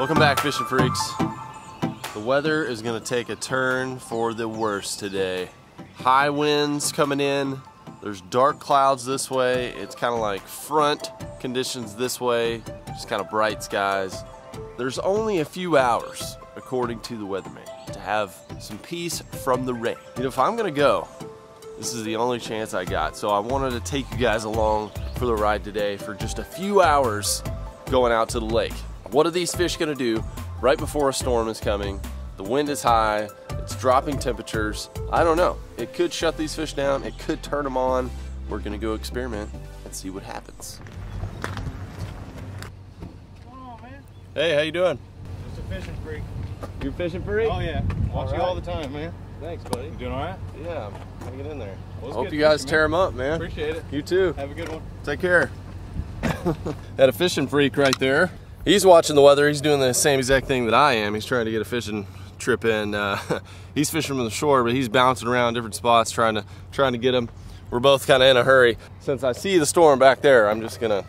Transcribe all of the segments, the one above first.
Welcome back, fishing freaks. The weather is going to take a turn for the worse today. High winds coming in, there's dark clouds this way, it's kind of like front conditions this way, just kind of bright skies. There's only a few hours, according to the weatherman, to have some peace from the rain. You know, if I'm going to go, this is the only chance I got, so I wanted to take you guys along for the ride today for just a few hours going out to the lake. What are these fish going to do right before a storm is coming? The wind is high, it's dropping temperatures. I don't know. It could shut these fish down, it could turn them on. We're going to go experiment and see what happens. What's on, man? Hey, how you doing? Just a fishing freak. You're fishing freak? Oh yeah. Watch you all the time, man. Thanks, buddy. You doing all right? Yeah, I'm hanging in there. Well, hope you guys tear them up, man. Appreciate it. You too. Have a good one. Take care. Had a fishing freak right there. He's watching the weather. He's doing the same exact thing that I am. He's trying to get a fishing trip in. He's fishing from the shore, but he's bouncing around different spots trying to get them. We're both kind of in a hurry. Since I see the storm back there, I'm just gonna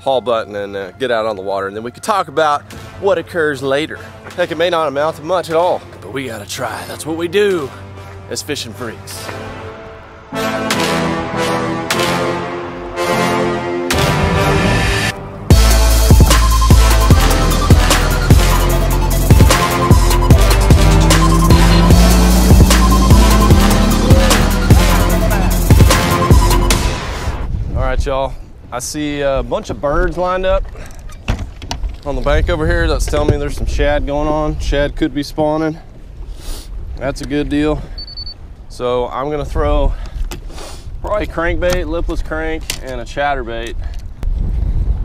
haul button and get out on the water, and then we could talk about what occurs later. Heck, it may not amount to much at all, but we gotta try. That's what we do as fishing freaks. All right, y'all. I see a bunch of birds lined up on the bank over here. That's telling me there's some shad going on. Shad could be spawning. That's a good deal. So I'm gonna throw probably crankbait, lipless crank, and a chatterbait.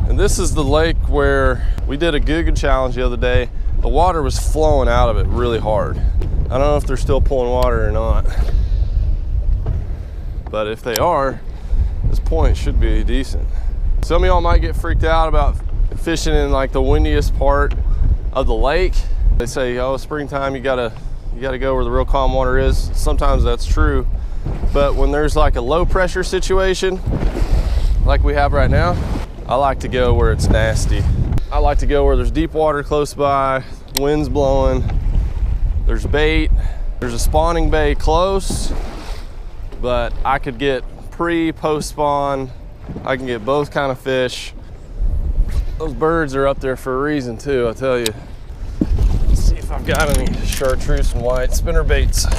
And this is the lake where we did a Googan challenge the other day. The water was flowing out of it really hard. I don't know if they're still pulling water or not, but if they are, this point should be decent. Some of y'all might get freaked out about fishing in like the windiest part of the lake. They say, oh, springtime, you gotta go where the real calm water is. Sometimes that's true, but when there's like a low pressure situation like we have right now, I like to go where it's nasty. I like to go where there's deep water close by, wind's blowing, there's bait, there's a spawning bay close, but I could get pre, post spawn, I can get both kind of fish. Those birds are up there for a reason too, I'll tell you. Let's see if I've got any chartreuse and white spinner baits. What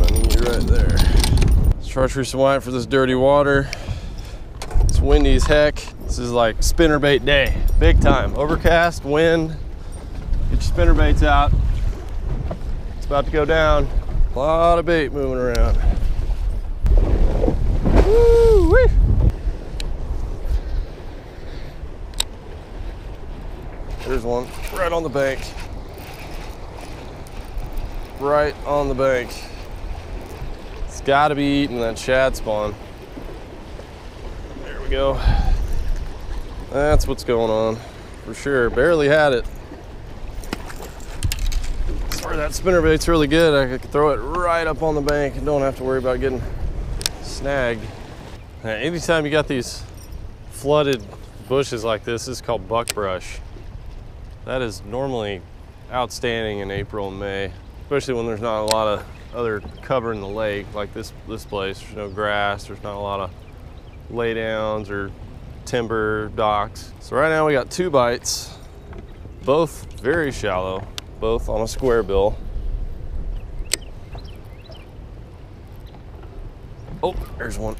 I need right there. Chartreuse and white for this dirty water. It's windy as heck. This is like spinner bait day, big time. Overcast, wind. Get your spinner baits out. It's about to go down. A lot of bait moving around. Woo-wee. There's one right on the bank. Right on the bank. It's got to be eating that shad spawn. There we go. That's what's going on for sure. Barely had it. That spinnerbait's really good. I could throw it right up on the bank and don't have to worry about getting snagged. Now, anytime you got these flooded bushes like this, this is called buckbrush. That is normally outstanding in April and May, especially when there's not a lot of other cover in the lake like this place. There's no grass, there's not a lot of laydowns or timber docks. So right now we got two bites, both very shallow. Both on a square bill. Oh, there's one.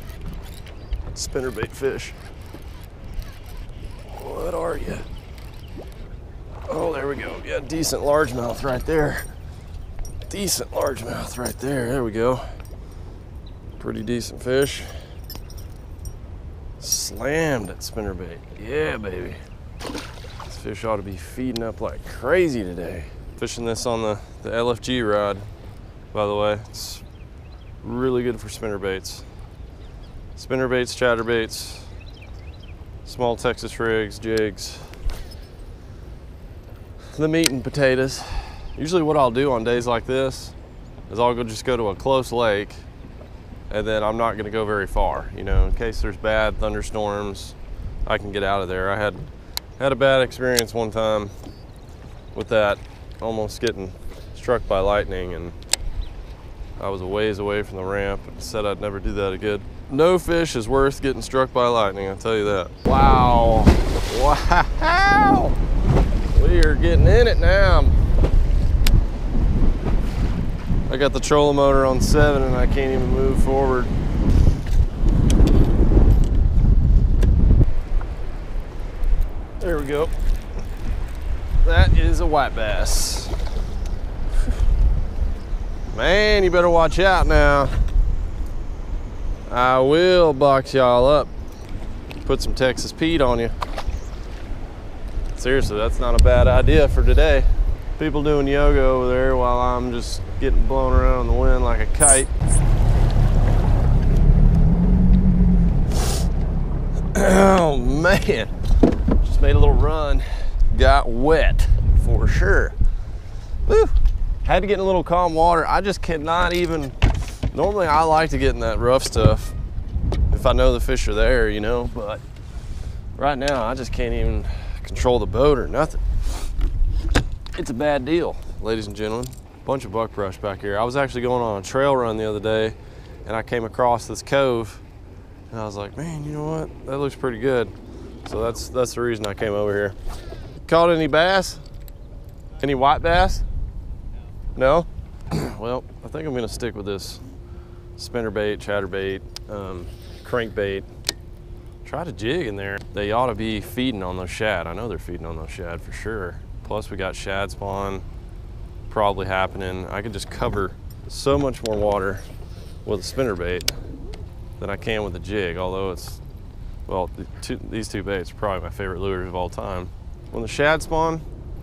Spinnerbait fish. What are you? Oh, there we go. Yeah, decent largemouth right there. Decent largemouth right there. There we go. Pretty decent fish. Slammed at spinnerbait. Yeah, baby. This fish ought to be feeding up like crazy today. Fishing this on the LFG rod, by the way. It's really good for spinnerbaits. Spinnerbaits, chatterbaits, small Texas rigs, jigs. The meat and potatoes. Usually what I'll do on days like this is I'll just go to a close lake, and then I'm not gonna go very far. You know, in case there's bad thunderstorms, I can get out of there. I had Had a bad experience one time with that, almost getting struck by lightning, and I was a ways away from the ramp and said I'd never do that again. No fish is worth getting struck by lightning, I'll tell you that. Wow, wow, we are getting in it now. I got the trolling motor on 7 and I can't even move forward. There we go. That is a white bass. Man, you better watch out now. I will box y'all up. Put some Texas Pete on you. Seriously, that's not a bad idea for today. People doing yoga over there while I'm just getting blown around in the wind like a kite. Oh man, just made a little run. Got wet for sure. Woo. Had to get in a little calm water. I just cannot even, normally I like to get in that rough stuff if I know the fish are there, you know, but right now I just can't even control the boat or nothing. It's a bad deal. Ladies and gentlemen, bunch of buckbrush back here. I was actually going on a trail run the other day and I came across this cove and I was like, man, you know what? That looks pretty good. So that's the reason I came over here. Caught any bass? Any white bass? No? Well, I think I'm gonna stick with this spinnerbait, chatterbait, crankbait. Try to jig in there. They ought to be feeding on those shad. I know they're feeding on those shad for sure. Plus we got shad spawn probably happening. I could just cover so much more water with a spinnerbait than I can with a jig, although it's, well, these two baits are probably my favorite lures of all time. When the shad spawn,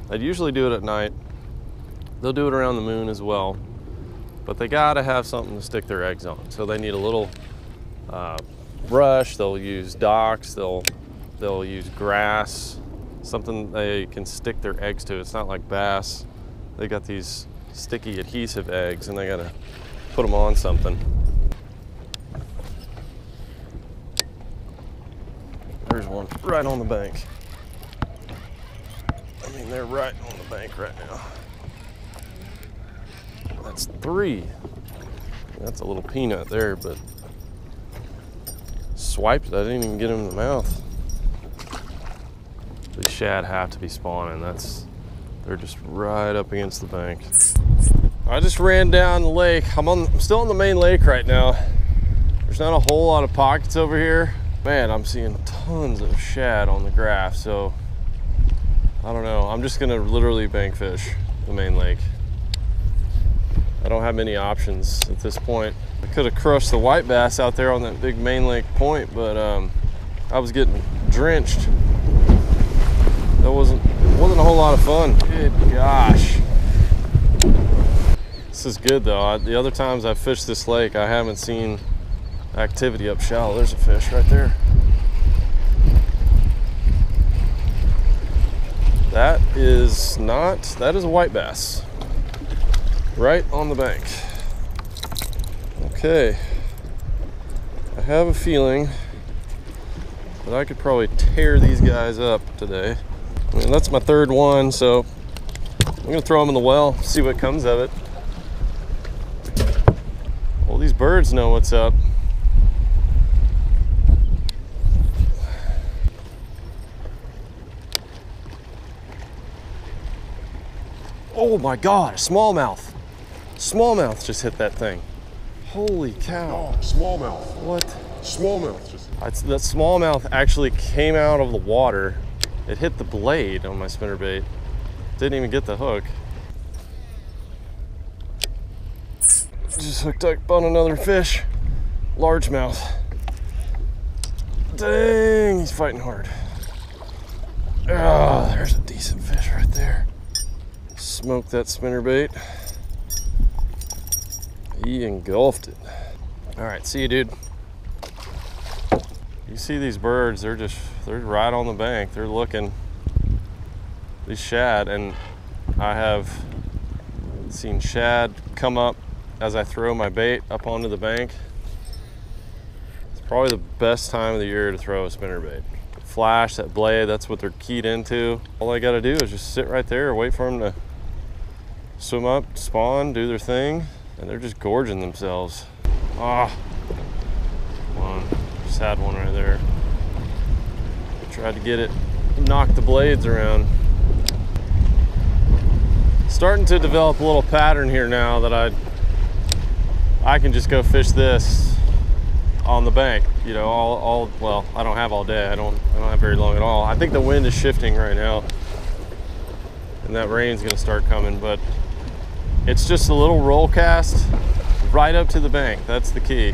I'd usually do it at night. They'll do it around the moon as well, but they gotta have something to stick their eggs on. So they need a little brush, they'll use docks, they'll use grass, something they can stick their eggs to. It's not like bass. They got these sticky adhesive eggs and they gotta put them on something. There's one right on the bank. I mean, they're right on the bank right now. That's 3. That's a little peanut there, but swiped it. I didn't even get him in the mouth. These shad have to be spawning. They're just right up against the bank. I just ran down the lake. I'm still on the main lake right now. There's not a whole lot of pockets over here. Man, I'm seeing tons of shad on the graph, so I don't know. I'm just gonna literally bank fish the main lake. I don't have many options at this point. I could have crushed the white bass out there on that big main lake point, but I was getting drenched. It wasn't a whole lot of fun. Good gosh. This is good though. The other times I've fished this lake, I haven't seen activity up shallow. There's a fish right there. That is a white bass. Right on the bank. Okay. I have a feeling that I could probably tear these guys up today. I mean, that's my 3rd one, so I'm gonna throw them in the well, see what comes of it. Well, these birds know what's up. Oh my God, a smallmouth. Smallmouth just hit that thing. Holy cow. Oh, smallmouth. What? Smallmouth just hit. That smallmouth actually came out of the water. It hit the blade on my spinnerbait. Didn't even get the hook. Just hooked up on another fish. Largemouth. Dang, he's fighting hard. Oh, there's a decent fish right there. Smoked that spinnerbait. He engulfed it. All right, see you, dude. You see these birds, they're right on the bank. They're looking, these shad, and I have seen shad come up as I throw my bait up onto the bank. It's probably the best time of the year to throw a spinnerbait. flash, that blade, that's what they're keyed into. All I gotta do is just sit right there, wait for them to swim up, spawn, do their thing, and they're just gorging themselves. Ah, come on, just had one right there. Tried to get it, knock the blades around. Starting to develop a little pattern here now that I can just go fish this on the bank, you know, well, I don't have all day. I don't have very long at all. I think the wind is shifting right now and that rain's gonna start coming, but it's just a little roll cast right up to the bank. That's the key.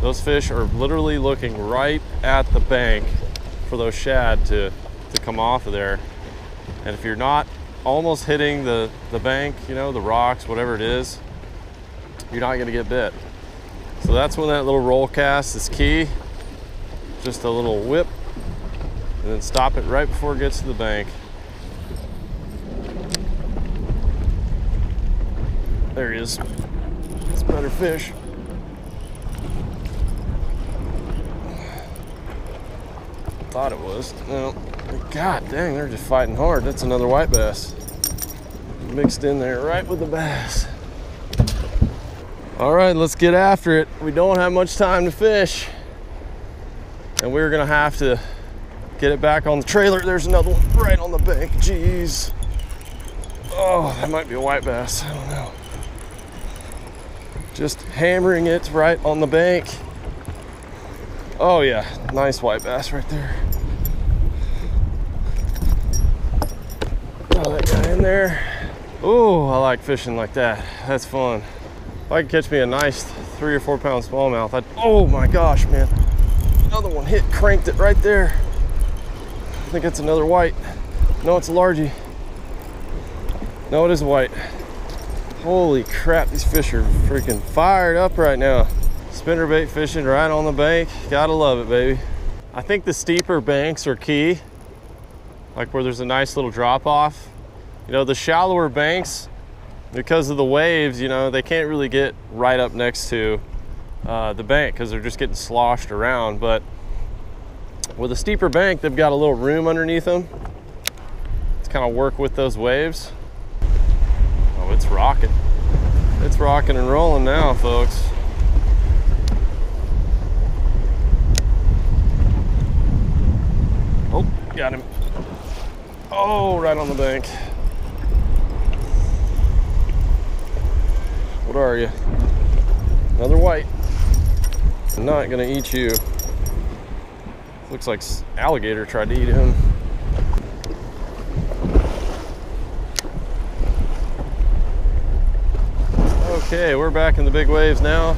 Those fish are literally looking right at the bank for those shad to come off of there. And if you're not almost hitting the bank, you know, the rocks, whatever it is, you're not gonna get bit. So that's when that little roll cast is key. Just a little whip and then stop it right before it gets to the bank. There he is. It's a better fish. Thought it was. No. God dang, they're just fighting hard. That's another white bass. Mixed in there right with the bass. All right, let's get after it. We don't have much time to fish. And we're gonna have to get it back on the trailer. There's another one right on the bank, jeez. Oh, that might be a white bass, I don't know. Just hammering it right on the bank. Oh yeah, nice white bass right there. Oh, that guy in there. Oh, I like fishing like that, that's fun. If I could catch me a nice 3 or 4 pound smallmouth, I'd, oh my gosh, man. Another one hit, cranked it right there. I think it's another white. No, it's a largie. No, it is white. Holy crap, these fish are freaking fired up right now. Spinnerbait fishing right on the bank. Gotta love it, baby. I think the steeper banks are key, like where there's a nice little drop off. You know, the shallower banks, because of the waves, you know, they can't really get right up next to the bank because they're just getting sloshed around. But with a steeper bank, they've got a little room underneath them to kind of work with those waves. Oh, it's rocking. It's rocking and rolling now, folks. Oh, got him. Oh, right on the bank. What are you? Another white. I'm not gonna eat you. Looks like alligator tried to eat him. Okay, we're back in the big waves now.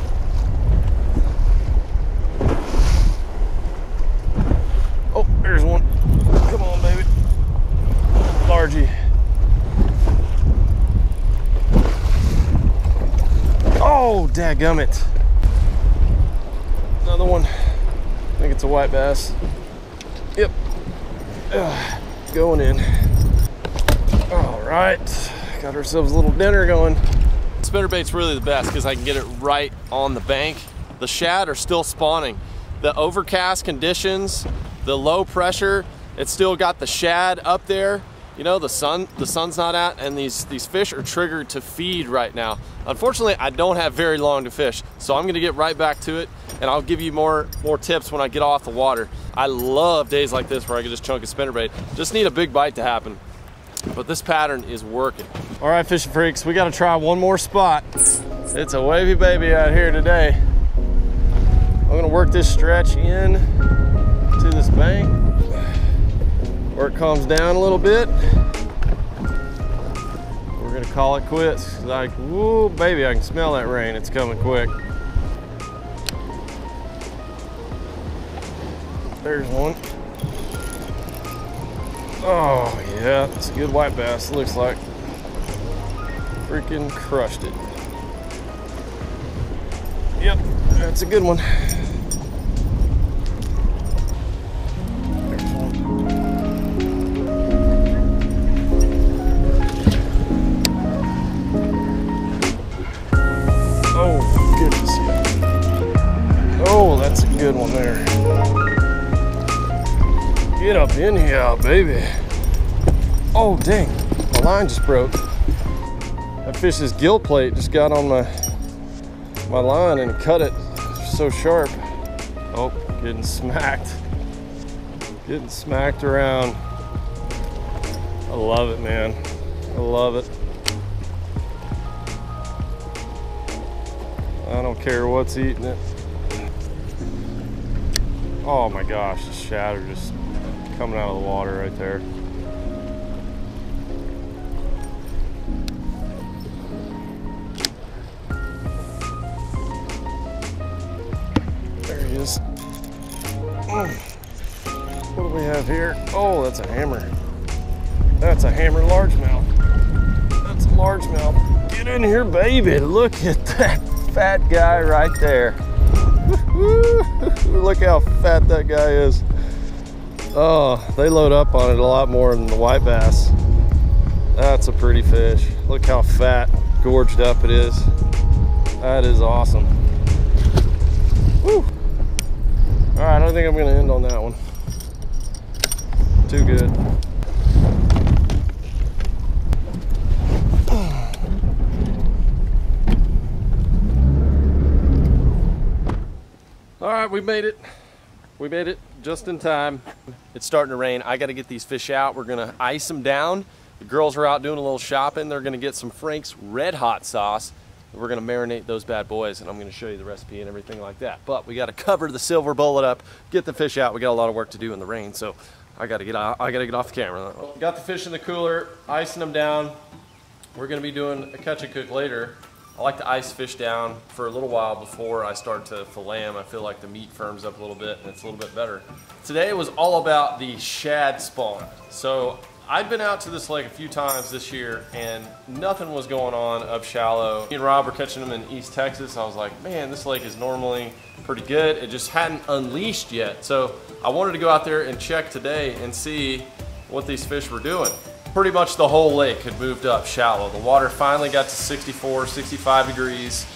Oh, there's one. Come on, baby. Largie. Oh, dadgummit. Another one. I think it's a white bass. Yep. Going in. All right. Got ourselves a little dinner going. Spinnerbait's really the best because I can get it right on the bank. The shad are still spawning. The overcast conditions, the low pressure, it's still got the shad up there. You know, the sun's not out, and these fish are triggered to feed right now. Unfortunately, I don't have very long to fish, so I'm gonna get right back to it, and I'll give you more tips when I get off the water. I love days like this where I can just chunk a spinnerbait. Just need a big bite to happen, but this pattern is working. All right, fishing freaks, we gotta try one more spot. It's a wavy baby out here today. I'm gonna work this stretch in to this bank, where it calms down a little bit. We're gonna call it quits. Like, whoa, baby, I can smell that rain. It's coming quick. There's one. Oh yeah, it's a good white bass, looks like. Freaking crushed it. Yep, that's a good one. Good one there. Get up in here, baby. Oh, dang, my line just broke. That fish's gill plate just got on my line and cut it. So sharp. Oh, getting smacked. Getting smacked around. I love it, man. I love it. I don't care what's eating it. Oh my gosh, the shatter just coming out of the water right there. There he is. What do we have here? Oh, that's a hammer. That's a hammer largemouth. That's a largemouth. Get in here, baby. Look at that fat guy right there. Look how fat that guy is. Oh, they load up on it a lot more than the white bass. That's a pretty fish. Look how fat, gorged up it is. That is awesome. Woo. All right, I think I'm gonna end on that one. Too good. All right, we made it. We made it just in time. It's starting to rain. I got to get these fish out. We're going to ice them down. The girls are out doing a little shopping. They're going to get some Frank's Red Hot Sauce. We're going to marinate those bad boys, and I'm going to show you the recipe and everything like that. But we got to cover the silver bullet up, get the fish out. We got a lot of work to do in the rain, so I got to get off the camera. Got the fish in the cooler, icing them down. We're going to be doing a catch and cook later. I like to ice fish down for a little while before I start to fillet them. I feel like the meat firms up a little bit and it's a little bit better. Today was all about the shad spawn. So I'd been out to this lake a few times this year and nothing was going on up shallow. Me and Rob were catching them in East Texas. I was like, man, this lake is normally pretty good. It just hadn't unleashed yet. So I wanted to go out there and check today and see what these fish were doing. Pretty much the whole lake had moved up shallow. The water finally got to 64, 65 degrees.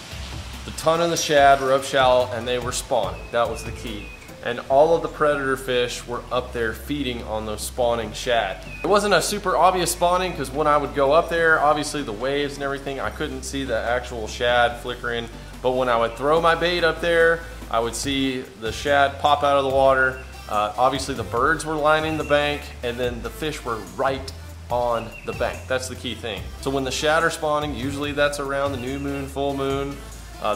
The ton and the shad were up shallow and they were spawning. That was the key. And all of the predator fish were up there feeding on those spawning shad. It wasn't a super obvious spawning because when I would go up there, obviously the waves and everything, I couldn't see the actual shad flickering. But when I would throw my bait up there, I would see the shad pop out of the water. Obviously the birds were lining the bank and then the fish were right on the bank. That's the key thing. So when the shad are spawning, usually that's around the new moon, full moon.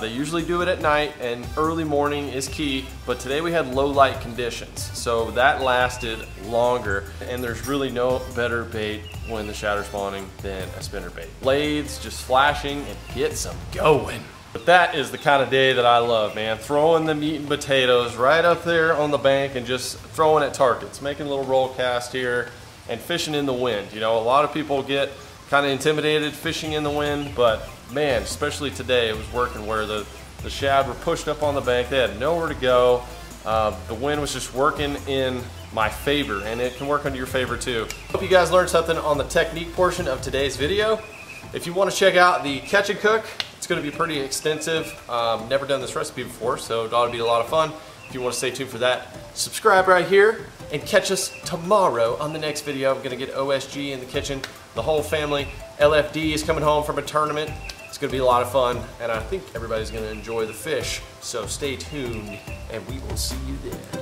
They usually do it at night and early morning is key, but today we had low light conditions. So that lasted longer and there's really no better bait when the shad are spawning than a spinnerbait. Blades just flashing and get some going. But that is the kind of day that I love, man. Throwing the meat and potatoes right up there on the bank and just throwing at targets, making a little roll cast here, and fishing in the wind. You know, a lot of people get kind of intimidated fishing in the wind, but man, especially today, it was working where the shad were pushed up on the bank. They had nowhere to go. The wind was just working in my favor, and it can work under your favor too. Hope you guys learned something on the technique portion of today's video. If you want to check out the catch and cook, it's going to be pretty extensive. Never done this recipe before, so it ought to be a lot of fun. If you want to stay tuned for that, subscribe right here and catch us tomorrow on the next video. I'm gonna get OSG in the kitchen, the whole family. LFD is coming home from a tournament. It's gonna be a lot of fun, and I think everybody's gonna enjoy the fish. So stay tuned, and we will see you there.